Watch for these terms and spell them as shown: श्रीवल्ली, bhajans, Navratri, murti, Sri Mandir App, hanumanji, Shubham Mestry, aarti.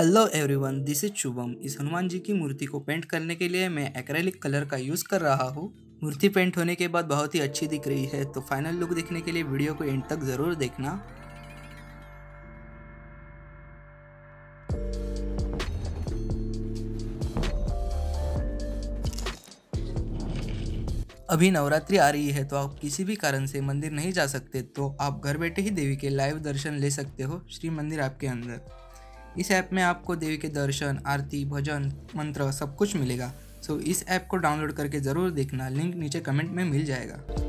Hello everyone, this is Shubham. इस हनुमान जी की मूर्ति को पेंट करने के लिए मैं एक्रेलिक कलर का यूज़ कर रहा हूँ। मूर्ति पेंट होने के बाद बहुत ही अच्छी दिख रही है, तो फाइनल लुक देखने के लिए वीडियो को एंड तक ज़रूर देखना। अभी नवरात्रि आ रही है, तो आप किसी भी कारण से मंदिर नहीं जा सकते तो आप घर बैठे ही देवी के लाइव दर्शन ले सकते हो श्री मंदिर ऐप के अंदर। इस ऐप में आपको देवी के दर्शन, आरती, भजन, मंत्र सब कुछ मिलेगा। सो इस ऐप को डाउनलोड करके ज़रूर देखना, लिंक नीचे कमेंट में मिल जाएगा।